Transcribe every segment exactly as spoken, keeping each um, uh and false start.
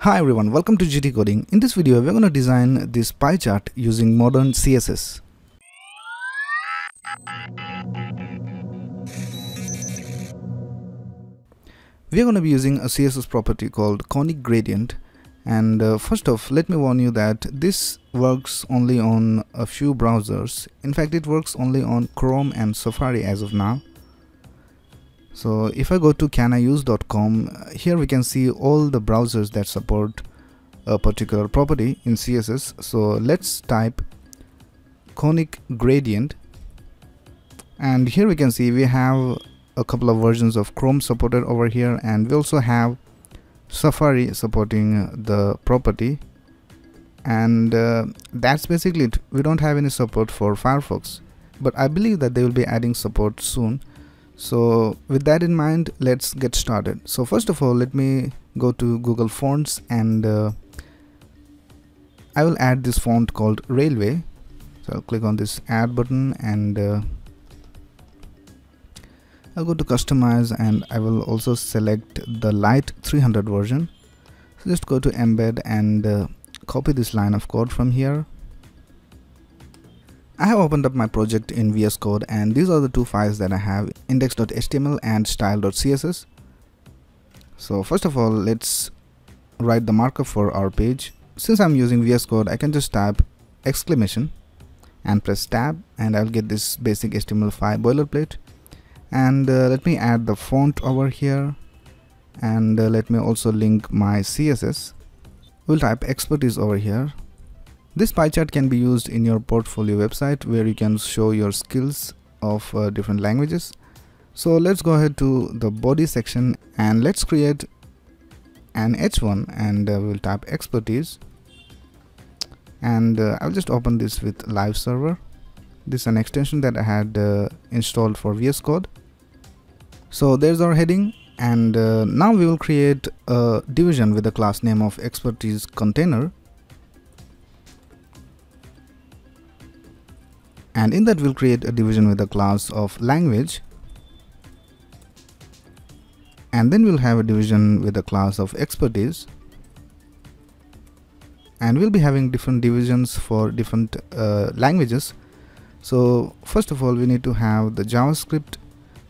Hi everyone, welcome to G T coding. In this video we're going to design this pie chart using modern C S S. We're going to be using a C S S property called conic gradient, and uh, first off let me warn you that this works only on a few browsers. In fact, it works only on Chrome and Safari as of now. So if I go to caniuse dot com, here we can see all the browsers that support a particular property in C S S. So let's type conic gradient, and here we can see we have a couple of versions of Chrome supported over here, and we also have Safari supporting the property, and uh, that's basically it. We don't have any support for Firefox, but I believe that they will be adding support soon. So with that in mind, let's get started. So first of all, let me go to Google Fonts, and uh, I will add this font called Railway. So I'll click on this add button, and uh, I'll go to customize, and I will also select the light three hundred version. So just go to embed and uh, copy this line of code from here. I have opened up my project in V S Code, and these are the two files that I have, index dot H T M L and style dot C S S. So first of all, let's write the markup for our page. Since I'm using V S Code, I can just type exclamation and press tab, and I'll get this basic H T M L file boilerplate. And uh, let me add the font over here, and uh, let me also link my C S S. We'll type expertise over here. This pie chart can be used in your portfolio website, where you can show your skills of uh, different languages. So let's go ahead to the body section, and let's create an H one, and uh, we'll type expertise, and uh, I'll just open this with live server. This is an extension that I had uh, installed for V S Code. So there's our heading, and uh, now we will create a division with the class name of expertise container. And in that we'll create a division with a class of language, and then we'll have a division with a class of expertise, and we'll be having different divisions for different uh, languages. So first of all, we need to have the JavaScript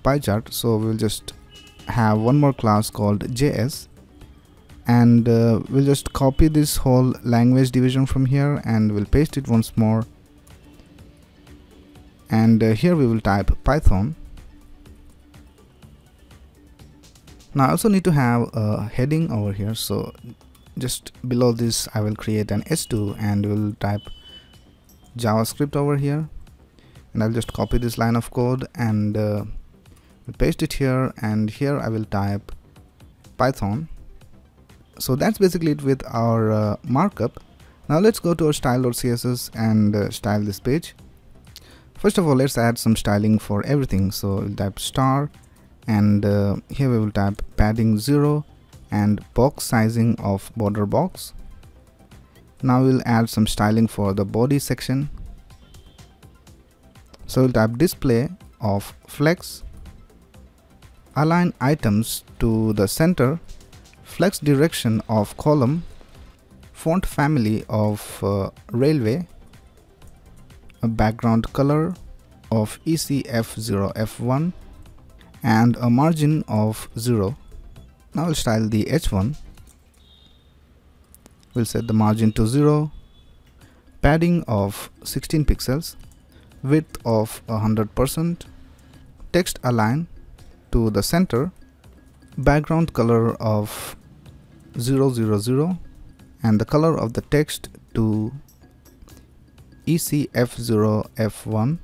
pie chart, so we'll just have one more class called J S, and uh, we'll just copy this whole language division from here, and we'll paste it once more. And uh, here we will type Python. Now I also need to have a heading over here, so just below this I will create an H two, and we'll type JavaScript over here, and I'll just copy this line of code and uh, paste it here, and here I will type Python. So that's basically it with our uh, markup. Now let's go to our style dot C S S and uh, style this page. First of all, let's add some styling for everything. So we'll type star, and uh, here we will type padding zero and box sizing of border box. Now we'll add some styling for the body section. So we'll type display of flex, align items to the center, flex direction of column, font family of uh, Railway, a background color of E C F zero F one, and a margin of zero. Now we'll style the H one. We'll set the margin to zero, padding of sixteen pixels, width of one hundred percent, text align to the center, background color of zero zero zero, and the color of the text to E C F zero F one.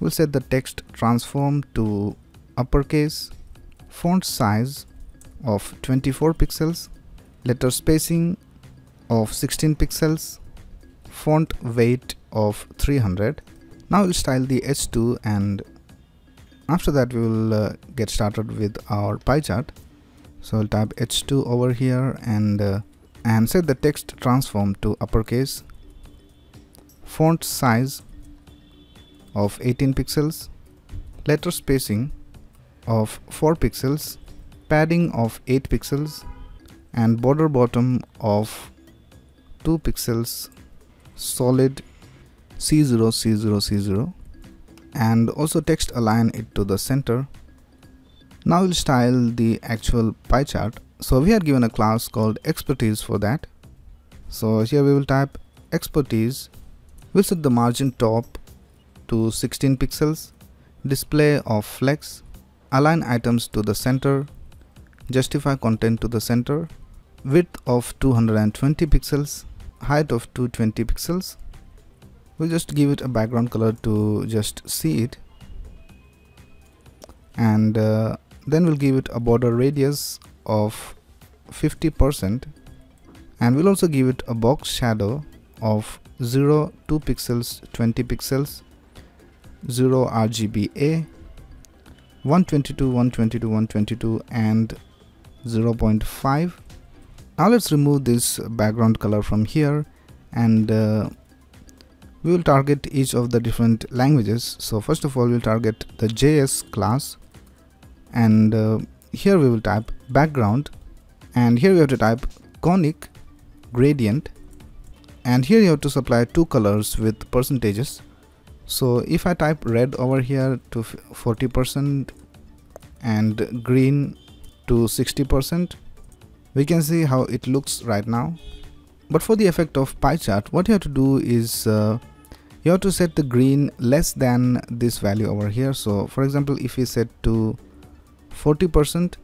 We'll set the text transform to uppercase, font size of twenty-four pixels, letter spacing of sixteen pixels, font weight of three hundred. Now we'll style the H two, and after that we will uh, get started with our pie chart. So we'll type H two over here, and uh, and set the text transform to uppercase, font size of eighteen pixels, letter spacing of four pixels, padding of eight pixels, and border bottom of two pixels solid C zero C zero C zero, and also text align it to the center. Now we'll style the actual pie chart. So we are given a class called expertise for that. So here we will type expertise. We'll set the margin top to sixteen pixels, display of flex, align items to the center, justify content to the center, width of two hundred twenty pixels, height of two hundred twenty pixels. We'll just give it a background color to just see it, and uh, then we'll give it a border radius of fifty percent, and we'll also give it a box shadow of zero, two pixels, twenty pixels, zero R G B A, one twenty-two, one twenty-two, one twenty-two, and zero point five. Now let's remove this background color from here, and uh, we will target each of the different languages. So first of all, we'll target the J S class, and uh, here we will type background, and here we have to type conic gradient, and here you have to supply two colors with percentages. So if I type red over here to forty percent and green to sixty percent, we can see how it looks right now. But for the effect of pie chart, what you have to do is uh, you have to set the green less than this value over here. So for example, if we set to forty percent,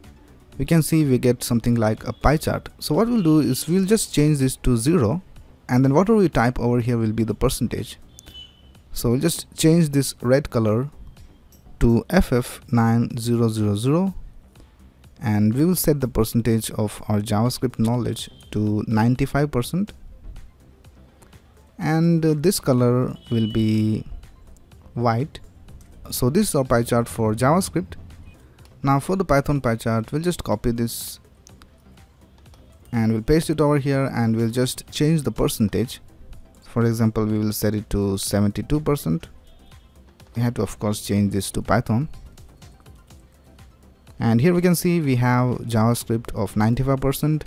we can see we get something like a pie chart. So what we'll do is we'll just change this to zero, and then whatever we type over here will be the percentage. So we'll just change this red color to F F nine thousand, and we will set the percentage of our JavaScript knowledge to ninety-five percent, and uh, this color will be white. So this is our pie chart for JavaScript. Now for the Python pie chart, we'll just copy this and we'll paste it over here, and we'll just change the percentage. For example, we will set it to seventy-two percent. We have to of course change this to Python, and here we can see we have JavaScript of ninety-five percent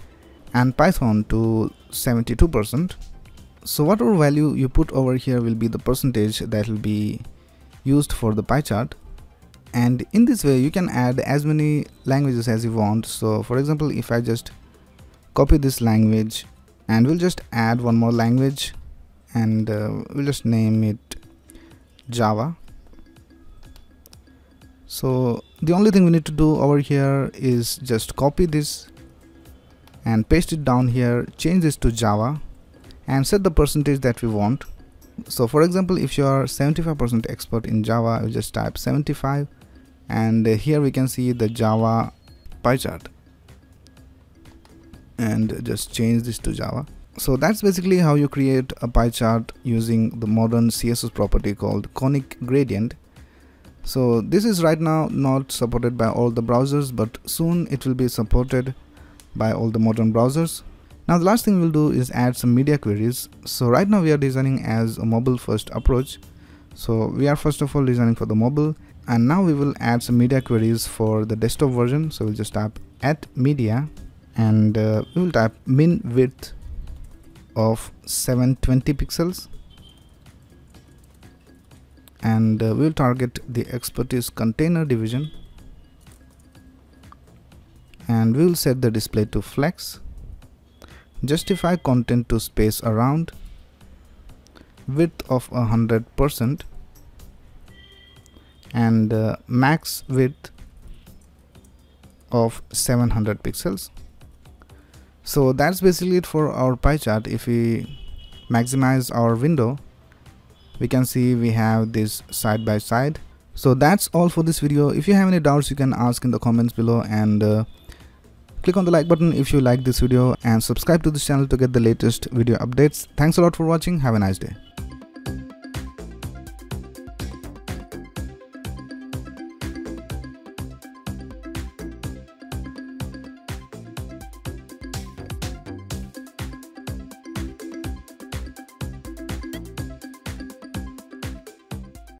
and Python to seventy-two percent. So whatever value you put over here will be the percentage that will be used for the pie chart, and in this way you can add as many languages as you want. So for example, if I just copy this language, and we'll just add one more language, and uh, we'll just name it Java. So the only thing we need to do over here is just copy this and paste it down here, change this to Java, and set the percentage that we want. So for example, if you are seventy-five percent expert in Java, you just type seventy-five, and here we can see the Java pie chart, and just change this to Java. So that's basically how you create a pie chart using the modern C S S property called conic gradient. So this is right now not supported by all the browsers, but soon it will be supported by all the modern browsers. Now the last thing we'll do is add some media queries. So right now we are designing as a mobile first approach. So we are first of all designing for the mobile, and now we will add some media queries for the desktop version. So we'll just type at media, and uh, we will type min width of seven hundred twenty pixels, and uh, we'll target the expertise container division, and we'll set the display to flex, justify content to space around, width of one hundred percent, and uh, max width of seven hundred pixels. So that's basically it for our pie chart. If we maximize our window, we can see we have this side by side. So that's all for this video. If you have any doubts, you can ask in the comments below, and uh, click on the like button if you like this video, and subscribe to this channel to get the latest video updates. Thanks a lot for watching. Have a nice day.